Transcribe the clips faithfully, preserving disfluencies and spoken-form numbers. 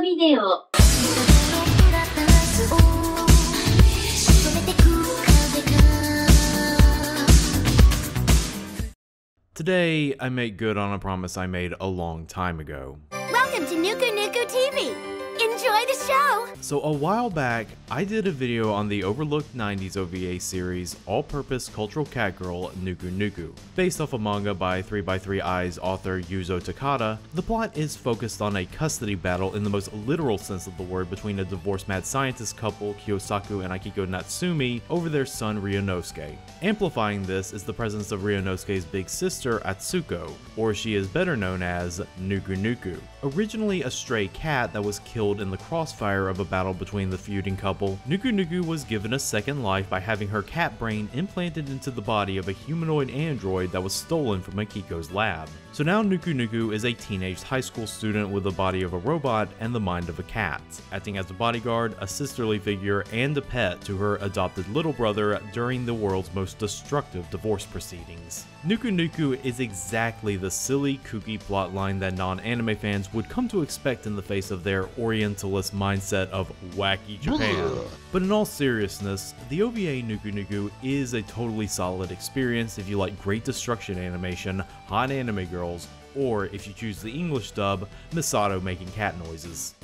video. Today, I make good on a promise I made a long time ago. Welcome to Nuku Nuku T V! Enjoy the show! So a while back, I did a video on the overlooked nineties O V A series all-purpose cultural catgirl Nuku Nuku. Based off a manga by three by three Eye's author Yuzo Takada, the plot is focused on a custody battle in the most literal sense of the word between a divorced mad scientist couple Kiyosaku and Akiko Natsumi over their son Ryonosuke. Amplifying this is the presence of Ryonosuke's big sister Atsuko, or she is better known as Nuku Nuku. Originally a stray cat that was killed in the crossfire of a battle between the feuding couple, Nuku Nuku was given a second life by having her cat brain implanted into the body of a humanoid android that was stolen from Akiko's lab. So now Nuku Nuku is a teenage high school student with the body of a robot and the mind of a cat, acting as a bodyguard, a sisterly figure, and a pet to her adopted little brother during the world's most destructive divorce proceedings. Nuku Nuku is exactly the silly, kooky plotline that non-anime fans would come to expect in the face of their orientalist mindset of wacky Japan. But in all seriousness, the O V A Nuku Nuku is a totally solid experience if you like great destruction animation, hot anime girls, or if you choose the English dub, Misato making cat noises.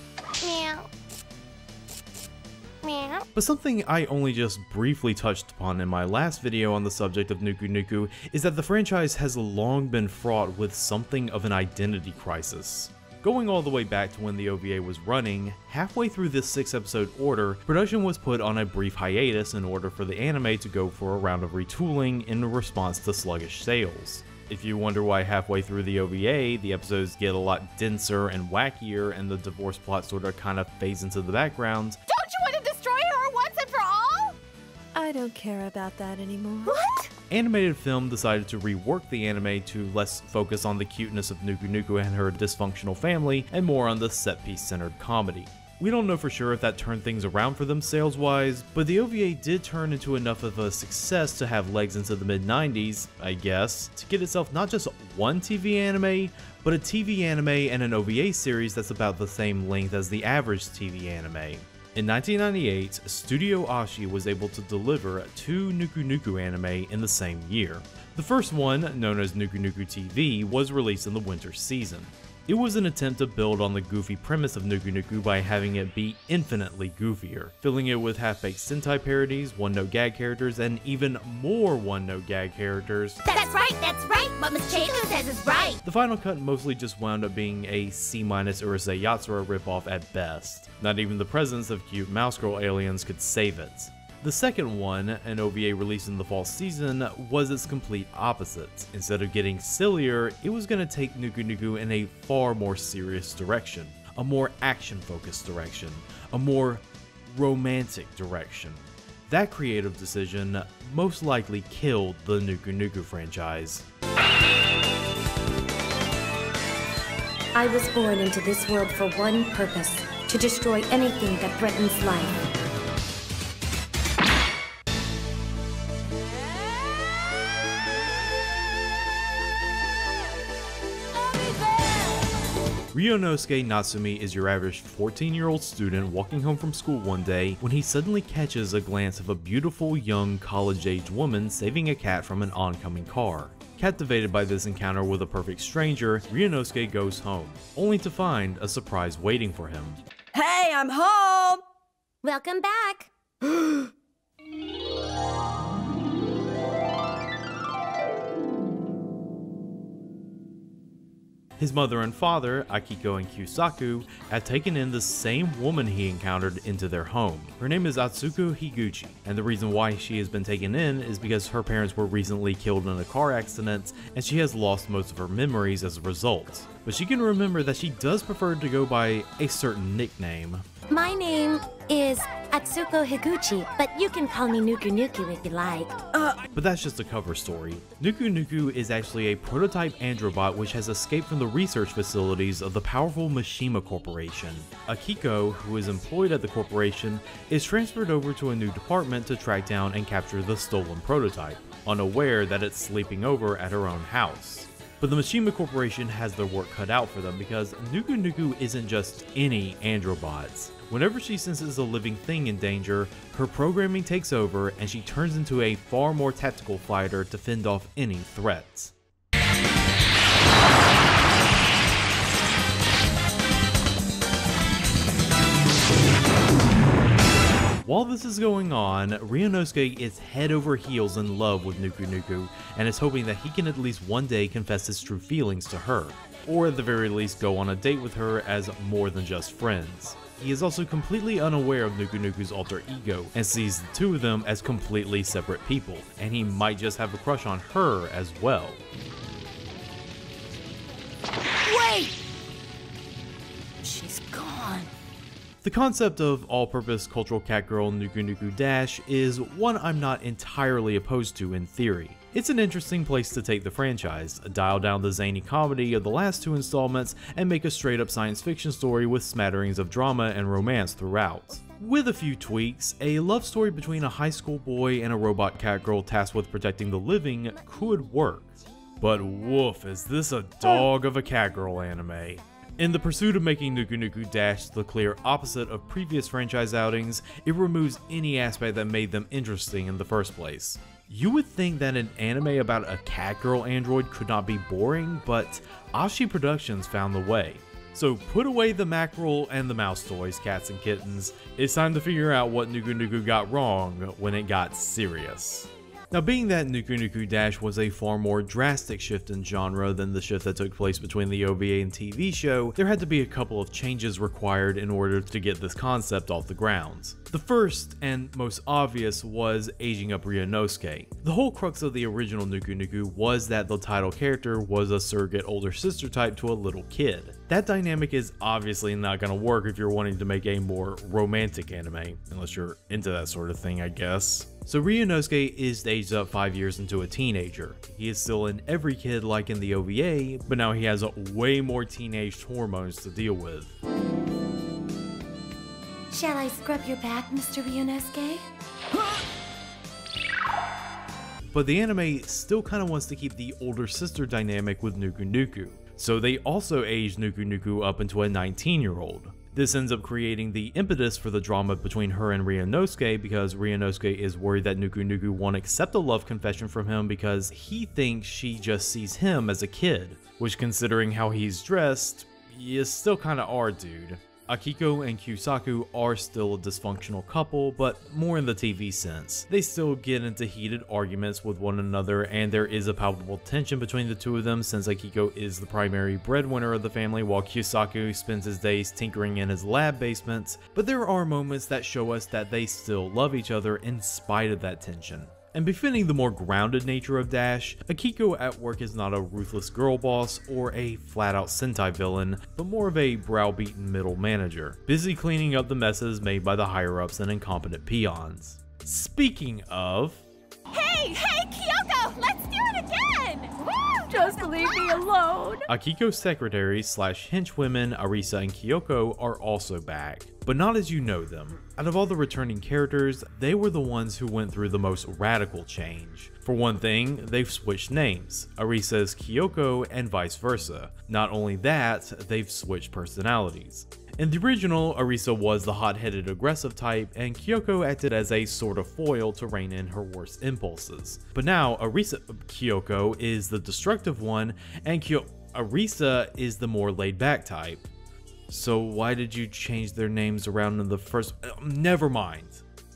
Meow. But something I only just briefly touched upon in my last video on the subject of Nuku Nuku is that the franchise has long been fraught with something of an identity crisis. Going all the way back to when the O V A was running, halfway through this six episode order, production was put on a brief hiatus in order for the anime to go for a round of retooling in response to sluggish sales. If you wonder why halfway through the O V A, the episodes get a lot denser and wackier and the divorce plot sort of kind of fades into the background. Don't you want to destroy her once and for all? I don't care about that anymore. What? Animated Film decided to rework the anime to less focus on the cuteness of Nuku Nuku and her dysfunctional family and more on the set-piece-centered comedy. We don't know for sure if that turned things around for them sales-wise, but the O V A did turn into enough of a success to have legs into the mid nineties, I guess, to get itself not just one T V anime, but a T V anime and an O V A series that's about the same length as the average T V anime. In nineteen ninety-eight, Studio Ashi was able to deliver two Nuku Nuku anime in the same year. The first one, known as Nuku Nuku T V, was released in the winter season. It was an attempt to build on the goofy premise of Nuku Nuku by having it be infinitely goofier, filling it with half-baked Sentai parodies, one-note gag characters, and even more one-note gag characters. That's right, that's right, what Miss Chaker says is right! The final cut mostly just wound up being a C minus Urusei Yatsura ripoff at best. Not even the presence of cute mouse girl aliens could save it. The second one, an O V A released in the fall season, was its complete opposite. Instead of getting sillier, it was going to take Nuku Nuku in a far more serious direction, a more action-focused direction, a more romantic direction. That creative decision most likely killed the Nuku Nuku franchise. I was born into this world for one purpose, to destroy anything that threatens life. Ryonosuke Natsumi is your average fourteen year old student walking home from school one day when he suddenly catches a glance of a beautiful young college-aged woman saving a cat from an oncoming car. Captivated by this encounter with a perfect stranger, Ryonosuke goes home, only to find a surprise waiting for him. Hey, I'm home! Welcome back! His mother and father, Akiko and Kyusaku, have taken in the same woman he encountered into their home. Her name is Atsuko Higuchi, and the reason why she has been taken in is because her parents were recently killed in a car accident and she has lost most of her memories as a result. But she can remember that she does prefer to go by a certain nickname. My name is Atsuko Higuchi, but you can call me Nuku Nuku if you like. Uh. But that's just a cover story. Nuku Nuku is actually a prototype androbot which has escaped from the research facilities of the powerful Mishima Corporation. Akiko, who is employed at the corporation, is transferred over to a new department to track down and capture the stolen prototype, unaware that it's sleeping over at her own house. But the Mishima Corporation has their work cut out for them because Nuku Nuku isn't just any androbots. Whenever she senses a living thing in danger, her programming takes over and she turns into a far more tactical fighter to fend off any threats. While this is going on, Ryonosuke is head over heels in love with Nuku Nuku and is hoping that he can at least one day confess his true feelings to her, or at the very least go on a date with her as more than just friends. He is also completely unaware of Nuku Nuku's alter ego and sees the two of them as completely separate people, and he might just have a crush on her as well. Wait! She's gone. The concept of all-purpose cultural catgirl Nuku Nuku Dash is one I'm not entirely opposed to in theory. It's an interesting place to take the franchise, dial down the zany comedy of the last two installments, and make a straight-up science fiction story with smatterings of drama and romance throughout. With a few tweaks, a love story between a high school boy and a robot catgirl tasked with protecting the living could work. But woof, is this a dog of a catgirl anime. In the pursuit of making Nuku Nuku Dash the clear opposite of previous franchise outings, it removes any aspect that made them interesting in the first place. You would think that an anime about a catgirl android could not be boring, but Ashi Productions found the way. So put away the mackerel and the mouse toys, cats and kittens. It's time to figure out what Nuku Nuku got wrong when it got serious. Now, being that Nuku Nuku Dash was a far more drastic shift in genre than the shift that took place between the O V A and T V show, there had to be a couple of changes required in order to get this concept off the ground. The first and most obvious was aging up Ryonosuke. The whole crux of the original Nuku Nuku was that the title character was a surrogate older sister type to a little kid. That dynamic is obviously not going to work if you're wanting to make a more romantic anime, unless you're into that sort of thing, I guess. So Ryonosuke is aged up five years into a teenager. He is still an every kid like in the O V A, but now he has way more teenage hormones to deal with. Shall I scrub your back, Mister Ryonosuke? But the anime still kind of wants to keep the older sister dynamic with Nuku Nuku, so they also aged Nuku Nuku up into a nineteen year old. This ends up creating the impetus for the drama between her and Ryonosuke, because Ryonosuke is worried that Nuku Nuku won't accept a love confession from him because he thinks she just sees him as a kid, which, considering how he's dressed, you still kinda are, dude. Akiko and Kyusaku are still a dysfunctional couple, but more in the T V sense. They still get into heated arguments with one another, and there is a palpable tension between the two of them since Akiko is the primary breadwinner of the family while Kyusaku spends his days tinkering in his lab basements, but there are moments that show us that they still love each other in spite of that tension. And befitting the more grounded nature of Dash, Akiko at work is not a ruthless girl boss or a flat-out Sentai villain, but more of a browbeaten middle manager, busy cleaning up the messes made by the higher-ups and incompetent peons. Speaking of... Hey! Hey, Kyoko! Let's do it again! Woo! Just leave me alone! Akiko's secretaries slash henchwomen, Arisa and Kyoko, are also back, but not as you know them. Out of all the returning characters, they were the ones who went through the most radical change. For one thing, they've switched names. Arisa is Kyoko and vice versa. Not only that, they've switched personalities. In the original, Arisa was the hot-headed aggressive type, and Kyoko acted as a sort of foil to rein in her worst impulses. But now, Arisa- Kyoko is the destructive one, and Kyo- Arisa is the more laid-back type. So why did you change their names around in the first? Uh, never mind.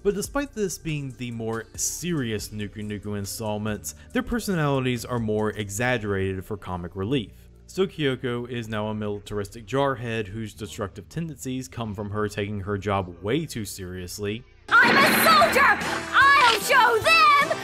But despite this being the more serious Nuku Nuku installments, their personalities are more exaggerated for comic relief. So Kyoko is now a militaristic jarhead whose destructive tendencies come from her taking her job way too seriously. I'm a soldier! I'll show them!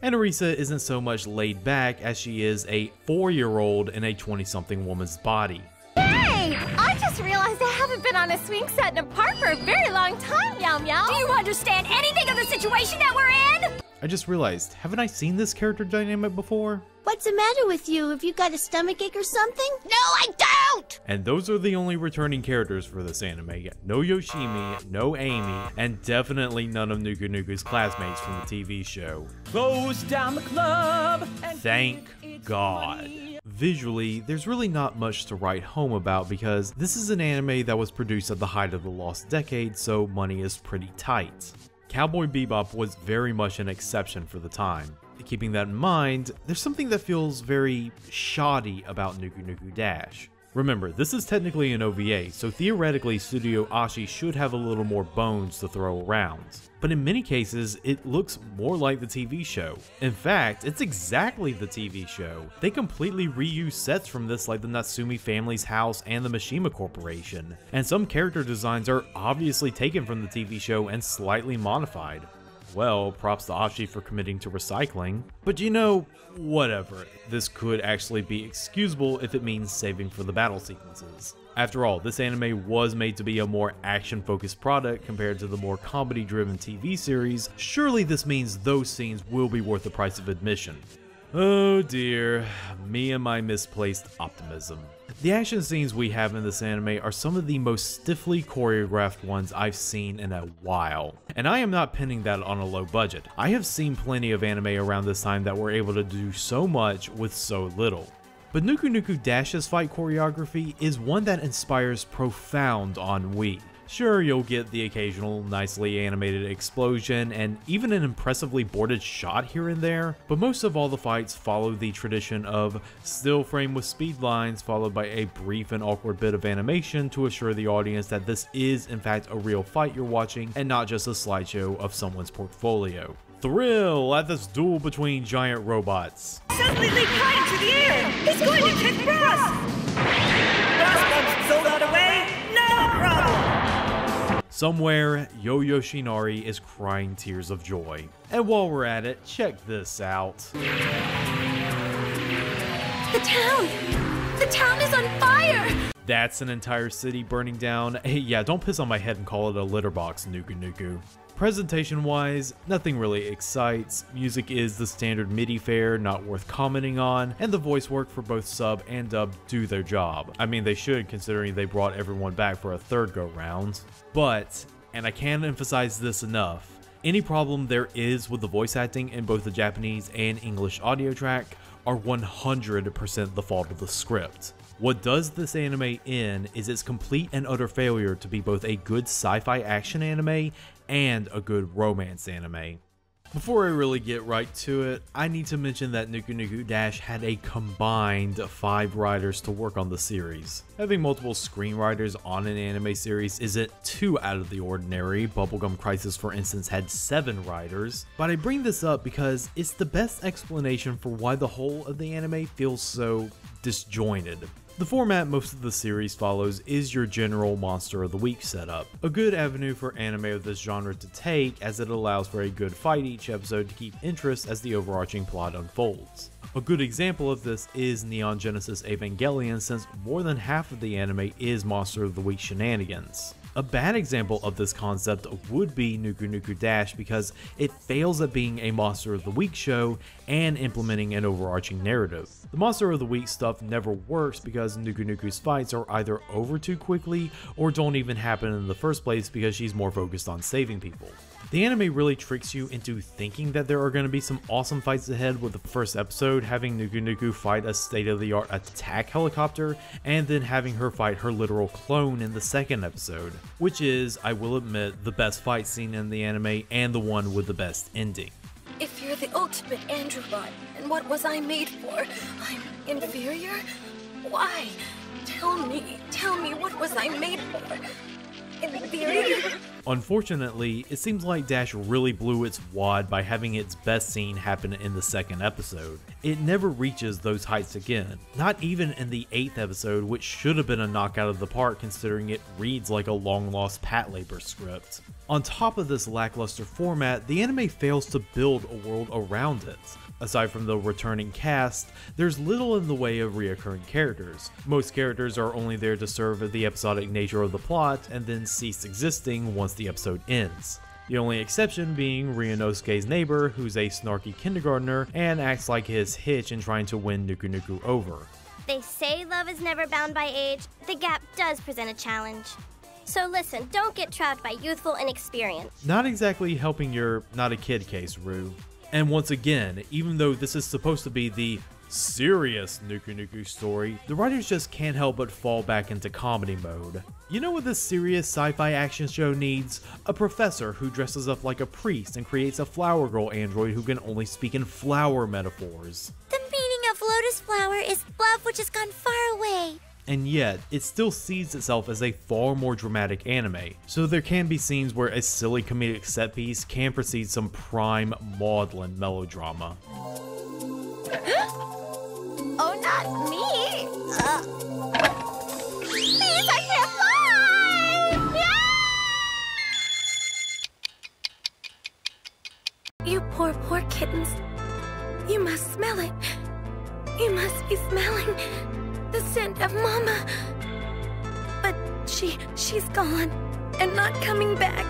And Arisa isn't so much laid back as she is a four year old in a twenty something woman's body. Hey! I just realized I haven't been on a swing set in a park for a very long time, Meow Meow. Do you understand anything of the situation that we're in? I just realized, haven't I seen this character dynamic before? What's the matter with you? Have you got a stomachache or something? No, I don't! And those are the only returning characters for this anime. No Yoshimi, no Amy, and definitely none of Nuku Nuku's classmates from the T V show. Close down the club! And thank God. Money. Visually, there's really not much to write home about because this is an anime that was produced at the height of the lost decade, so money is pretty tight. Cowboy Bebop was very much an exception for the time. Keeping that in mind, there's something that feels very shoddy about Nuku Nuku Dash. Remember, this is technically an O V A, so theoretically Studio Ashi should have a little more bones to throw around. But in many cases, it looks more like the T V show. In fact, it's exactly the T V show. They completely reuse sets from this, like the Natsumi family's house and the Mishima Corporation, and some character designs are obviously taken from the T V show and slightly modified. Well, props to Ashi for committing to recycling. But you know, whatever. This could actually be excusable if it means saving for the battle sequences. After all, this anime was made to be a more action-focused product compared to the more comedy-driven T V series. Surely this means those scenes will be worth the price of admission. Oh dear, me and my misplaced optimism. The action scenes we have in this anime are some of the most stiffly choreographed ones I've seen in a while. And I am not pinning that on a low budget. I have seen plenty of anime around this time that were able to do so much with so little. But Nuku Nuku Dash's fight choreography is one that inspires profound ennui. Sure, you'll get the occasional nicely animated explosion and even an impressively boarded shot here and there, but most of all the fights follow the tradition of still frame with speed lines followed by a brief and awkward bit of animation to assure the audience that this is in fact a real fight you're watching and not just a slideshow of someone's portfolio. Thrill at this duel between giant robots. Suddenly they cut into the air! He's going to kick Brass! Brass wants sold out away? No problem! Somewhere, Yo Yoshinari is crying tears of joy. And while we're at it, check this out. The town! The town is on fire! That's an entire city burning down. Hey, yeah, don't piss on my head and call it a litter box, Nuku Nuku. Presentation-wise, nothing really excites. Music is the standard MIDI fare, not worth commenting on, and the voice work for both sub and dub do their job. I mean, they should, considering they brought everyone back for a third go-round. But, and I can't emphasize this enough, any problem there is with the voice acting in both the Japanese and English audio track are one hundred percent the fault of the script. What does this anime in is its complete and utter failure to be both a good sci-fi action anime and a good romance anime. Before I really get right to it, I need to mention that Nuku Nuku Dash had a combined five writers to work on the series. Having multiple screenwriters on an anime series isn't too out of the ordinary. Bubblegum Crisis, for instance, had seven writers. But I bring this up because it's the best explanation for why the whole of the anime feels so disjointed. The format most of the series follows is your general Monster of the Week setup, a good avenue for anime of this genre to take as it allows for a good fight each episode to keep interest as the overarching plot unfolds. A good example of this is Neon Genesis Evangelion, since more than half of the anime is Monster of the Week shenanigans. A bad example of this concept would be Nuku Nuku Dash because it fails at being a Monster of the Week show and implementing an overarching narrative. The Monster of the Week stuff never works because Nuku Nuku's fights are either over too quickly or don't even happen in the first place because she's more focused on saving people. The anime really tricks you into thinking that there are going to be some awesome fights ahead, with the first episode having Nuku Nuku fight a state-of-the-art attack helicopter and then having her fight her literal clone in the second episode, which is, I will admit, the best fight scene in the anime and the one with the best ending. If you're the ultimate androbot, and what was I made for? I'm inferior? Why? Tell me, tell me, what was I made for? Unfortunately, it seems like Dash really blew its wad by having its best scene happen in the second episode. It never reaches those heights again, not even in the eighth episode, which should have been a knockout of the park considering it reads like a long-lost Patlabor script. On top of this lackluster format, the anime fails to build a world around it. Aside from the returning cast, there's little in the way of reoccurring characters. Most characters are only there to serve the episodic nature of the plot and then cease existing once the episode ends. the only exception being Ryonosuke's neighbor, who's a snarky kindergartner and acts like his hitch in trying to win Nuku Nuku over. They say love is never bound by age. The gap does present a challenge. So listen, don't get trapped by youthful inexperience. Not exactly helping your not a kid case, Rue. And once again, even though this is supposed to be the serious Nuku Nuku story, the writers just can't help but fall back into comedy mode. You know what this serious sci-fi action show needs? A professor who dresses up like a priest and creates a flower girl android who can only speak in flower metaphors. The meaning of lotus flower is love which has gone far away. And yet, it still sees itself as a far more dramatic anime, so there can be scenes where a silly comedic set piece can precede some prime maudlin melodrama. Oh, not me! Uh. Please, I can't fly! Yeah! You poor, poor kittens. You must smell it. You must be smelling the scent of Mama. But she, she's gone and not coming back.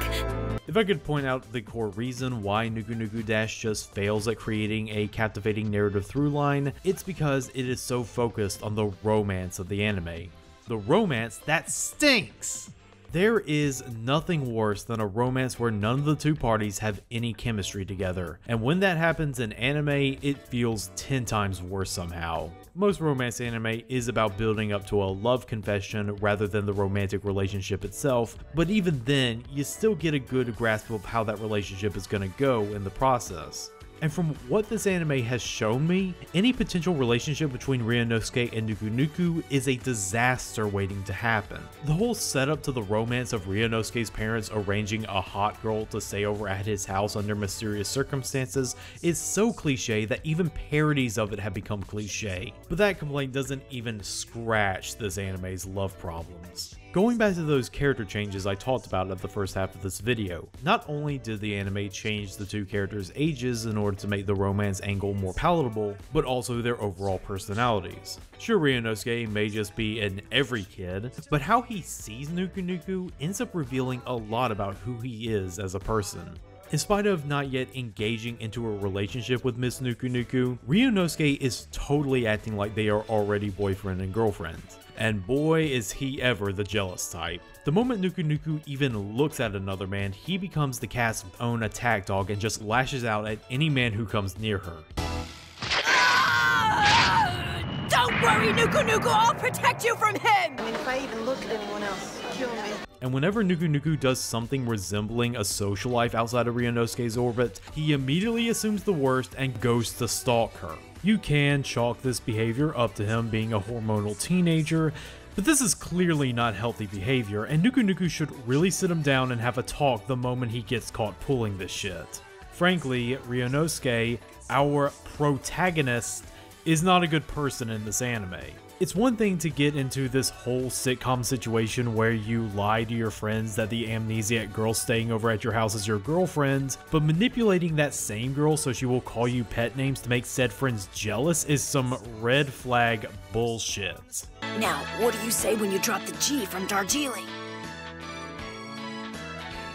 If I could point out the core reason why Nuku Nuku Dash just fails at creating a captivating narrative throughline, it's because it is so focused on the romance of the anime. The romance that stinks! There is nothing worse than a romance where none of the two parties have any chemistry together, and when that happens in anime, it feels ten times worse somehow. Most romance anime is about building up to a love confession rather than the romantic relationship itself, but even then, you still get a good grasp of how that relationship is going to go in the process. And from what this anime has shown me, any potential relationship between Ryonosuke and Nuku Nuku is a disaster waiting to happen. The whole setup to the romance of Ryonosuke's parents arranging a hot girl to stay over at his house under mysterious circumstances is so cliche that even parodies of it have become cliche. But that complaint doesn't even scratch this anime's love problems. Going back to those character changes I talked about at the first half of this video, not only did the anime change the two characters' ages in order to make the romance angle more palatable, but also their overall personalities. Sure, Ryonosuke may just be an every kid, but how he sees Nuku Nuku ends up revealing a lot about who he is as a person. In spite of not yet engaging into a relationship with Miss Nuku Nuku, Ryonosuke is totally acting like they are already boyfriend and girlfriend. And boy is he ever the jealous type. The moment Nuku Nuku even looks at another man, he becomes the cast's own attack dog and just lashes out at any man who comes near her. Ah! Don't worry, Nuku Nuku, I'll protect you from him! I mean, if I even look at anyone else, kill me. And whenever Nuku Nuku does something resembling a social life outside of Ryonosuke's orbit, he immediately assumes the worst and goes to stalk her. You can chalk this behavior up to him being a hormonal teenager, but this is clearly not healthy behavior, and Nuku Nuku should really sit him down and have a talk the moment he gets caught pulling this shit. Frankly, Ryonosuke, our protagonist, is not a good person in this anime. It's one thing to get into this whole sitcom situation where you lie to your friends that the amnesiac girl staying over at your house is your girlfriend, but manipulating that same girl so she will call you pet names to make said friends jealous is some red flag bullshit. Now, what do you say when you drop the G from Darjeeling?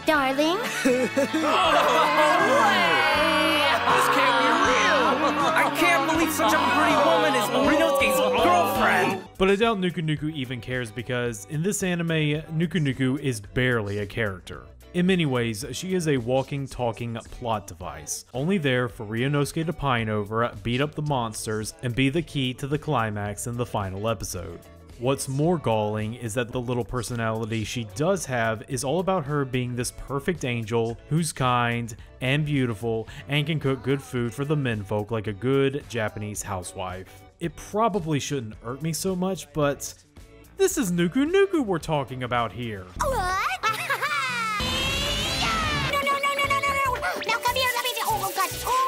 Darling? This can't be real! I can't believe such a pretty woman is Ryonosuke's girlfriend! But I doubt Nuku Nuku even cares because, in this anime, Nuku Nuku is barely a character. In many ways, she is a walking, talking plot device, only there for Ryonosuke to pine over, beat up the monsters, and be the key to the climax in the final episode. What's more galling is that the little personality she does have is all about her being this perfect angel who's kind and beautiful and can cook good food for the menfolk like a good Japanese housewife. It probably shouldn't irk me so much, but this is Nuku Nuku we're talking about here. What? No, no, no, no, no, no, no. Now come here, let me do. Oh, God. Oh.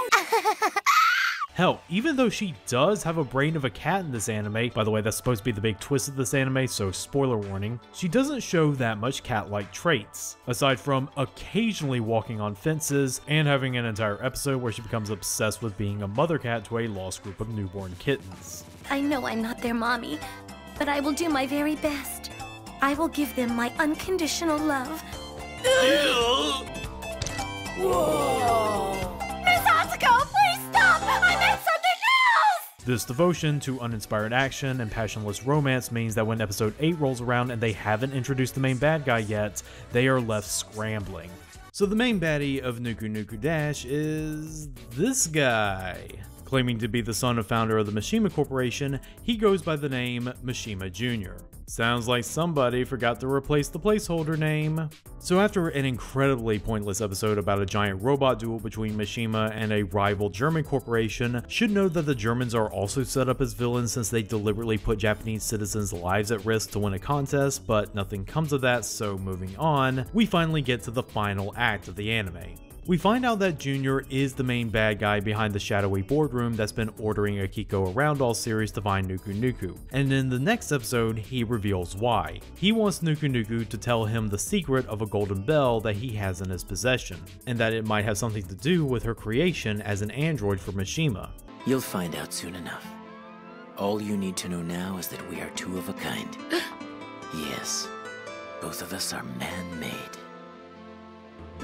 Hell, even though she does have a brain of a cat in this anime, by the way, that's supposed to be the big twist of this anime, so spoiler warning, she doesn't show that much cat-like traits, aside from occasionally walking on fences and having an entire episode where she becomes obsessed with being a mother cat to a lost group of newborn kittens. I know I'm not their mommy, but I will do my very best. I will give them my unconditional love. Whoa. Miss Atsuko, please stop! I meant something else! This devotion to uninspired action and passionless romance means that when episode eight rolls around and they haven't introduced the main bad guy yet, they are left scrambling. So the main baddie of Nuku Nuku Dash is this guy. Claiming to be the son of founder of the Mishima Corporation, he goes by the name Mishima Junior Sounds like somebody forgot to replace the placeholder name. So after an incredibly pointless episode about a giant robot duel between Mishima and a rival German corporation, should know that the Germans are also set up as villains since they deliberately put Japanese citizens' lives at risk to win a contest, but nothing comes of that, so moving on, we finally get to the final act of the anime. We find out that Junior is the main bad guy behind the shadowy boardroom that's been ordering Akiko around all series to find Nuku Nuku, and in the next episode he reveals why. He wants Nuku Nuku to tell him the secret of a golden bell that he has in his possession, and that it might have something to do with her creation as an android for Mishima. You'll find out soon enough. All you need to know now is that we are two of a kind. Yes, both of us are man-made.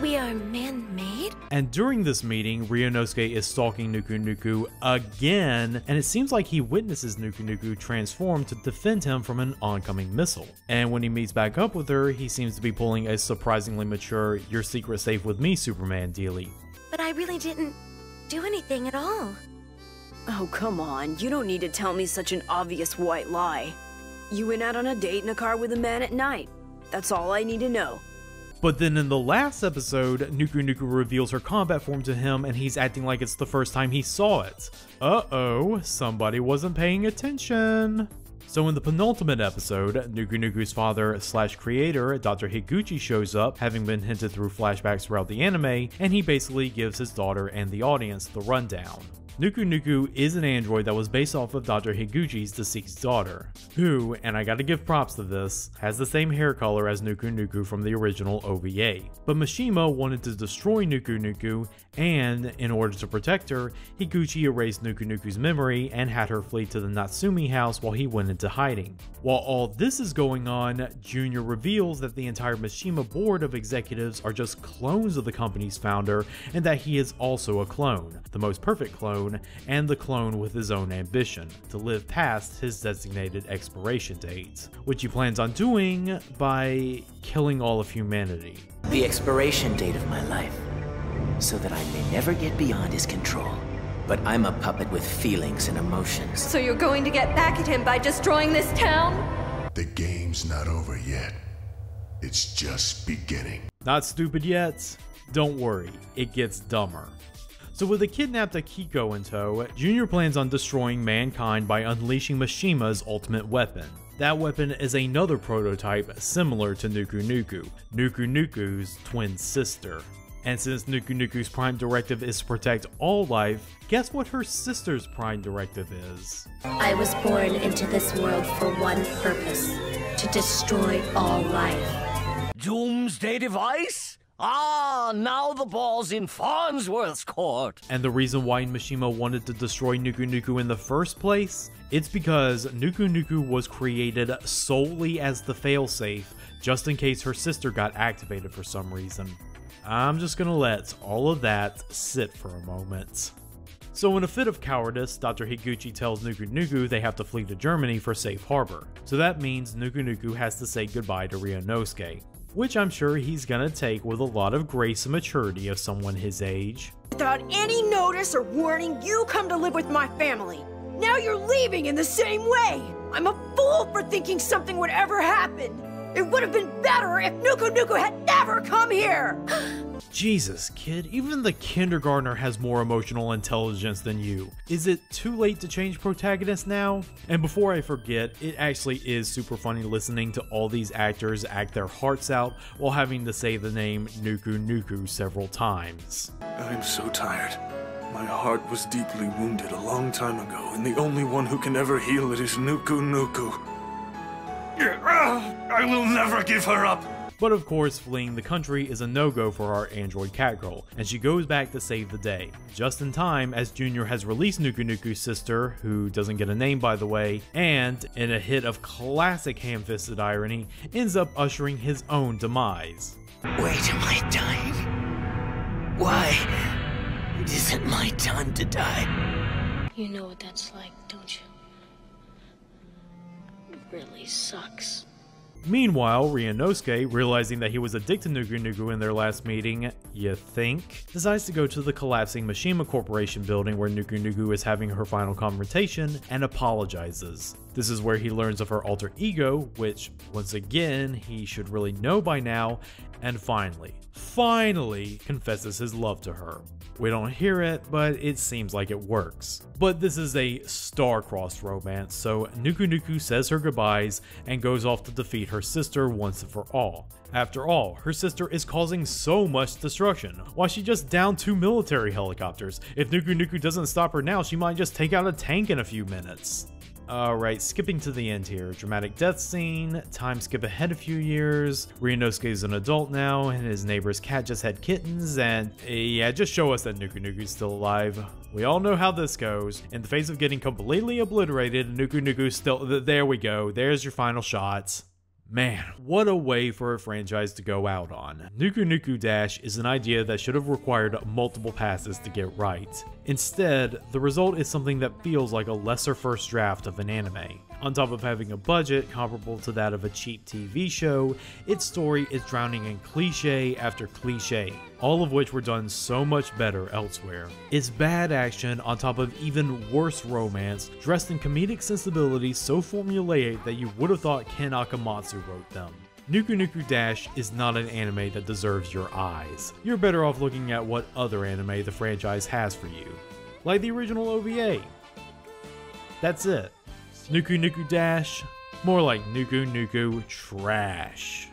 We are man-made? And during this meeting, Ryonosuke is stalking Nuku Nuku again, and it seems like he witnesses Nuku Nuku transform to defend him from an oncoming missile. And when he meets back up with her, he seems to be pulling a surprisingly mature, your secret safe with me Superman dealie. But I really didn't do anything at all. Oh, come on, you don't need to tell me such an obvious white lie. You went out on a date in a car with a man at night. That's all I need to know. But then in the last episode, Nuku Nuku reveals her combat form to him and he's acting like it's the first time he saw it. Uh-oh, somebody wasn't paying attention. So in the penultimate episode, Nuku Nuku's father slash creator, Doctor Higuchi, shows up, having been hinted through flashbacks throughout the anime, and he basically gives his daughter and the audience the rundown. Nuku Nuku is an android that was based off of Doctor Higuchi's deceased daughter, who, and I gotta give props to this, has the same hair color as Nuku Nuku from the original O V A. But Mishima wanted to destroy Nuku Nuku, and in order to protect her, Higuchi erased Nuku Nuku's memory and had her flee to the Natsumi house while he went into hiding. While all this is going on, Junior reveals that the entire Mishima board of executives are just clones of the company's founder, and that he is also a clone, the most perfect clone, and the clone with his own ambition to live past his designated expiration date, which he plans on doing by killing all of humanity. The expiration date of my life, so that I may never get beyond his control. But I'm a puppet with feelings and emotions. So you're going to get back at him by destroying this town? The game's not over yet. It's just beginning. Not stupid yet? Don't worry, it gets dumber. So with a kidnapped Akiko in tow, Junior plans on destroying mankind by unleashing Mishima's ultimate weapon. That weapon is another prototype similar to Nuku Nuku, Nuku Nuku's twin sister. And since Nuku Nuku's prime directive is to protect all life, guess what her sister's prime directive is? I was born into this world for one purpose, to destroy all life. Doomsday device? Ah, now the ball's in Farnsworth's court! And the reason why Mishima wanted to destroy Nuku Nuku in the first place? It's because Nuku Nuku was created solely as the failsafe, just in case her sister got activated for some reason. I'm just gonna let all of that sit for a moment. So in a fit of cowardice, Doctor Higuchi tells Nuku Nuku they have to flee to Germany for safe harbor. So that means Nuku Nuku has to say goodbye to Ryonosuke, which I'm sure he's gonna take with a lot of grace and maturity of someone his age. Without any notice or warning, you come to live with my family. Now you're leaving in the same way. I'm a fool for thinking something would ever happen. It would have been better if Nuku Nuku had never come here. Jesus, kid, even the kindergartner has more emotional intelligence than you. Is it too late to change protagonists now? And before I forget, it actually is super funny listening to all these actors act their hearts out while having to say the name Nuku Nuku several times. I'm so tired. My heart was deeply wounded a long time ago, and the only one who can ever heal it is Nuku Nuku. I will never give her up. But of course, fleeing the country is a no-go for our android catgirl, and she goes back to save the day. Just in time, as Junior has released Nuku Nuku's sister, who doesn't get a name by the way, and, in a hit of classic ham-fisted irony, ends up ushering his own demise. Wait, am I dying? Why? It isn't my time to die. You know what that's like, don't you? It really sucks. Meanwhile, Ryonosuke, realizing that he was addicted to Nuku Nuku in their last meeting, you think, decides to go to the collapsing Mishima Corporation building where Nuku Nuku is having her final confrontation and apologizes. This is where he learns of her alter ego, which, once again, he should really know by now, and finally, finally confesses his love to her. We don't hear it, but it seems like it works. But this is a star-crossed romance, so Nuku Nuku says her goodbyes and goes off to defeat her sister once and for all. After all, her sister is causing so much destruction. Why, she just downed two military helicopters. If Nuku Nuku doesn't stop her now, she might just take out a tank in a few minutes. Alright, skipping to the end here. Dramatic death scene, time skip ahead a few years, Ryonosuke is an adult now, and his neighbor's cat just had kittens, and yeah, just show us that Nuku Nuku's still alive. We all know how this goes. In the face of getting completely obliterated, Nuku Nuku's still- th there we go, there's your final shots. Man, what a way for a franchise to go out on. Nuku Nuku Dash is an idea that should have required multiple passes to get right. Instead, the result is something that feels like a lesser first draft of an anime. On top of having a budget comparable to that of a cheap T V show, its story is drowning in cliche after cliche, all of which were done so much better elsewhere. It's bad action on top of even worse romance, dressed in comedic sensibilities so formulaic that you would have thought Ken Akamatsu wrote them. Nuku Nuku Dash is not an anime that deserves your eyes. You're better off looking at what other anime the franchise has for you, like the original O V A. That's it. Nuku Nuku Dash, more like Nuku Nuku Trash.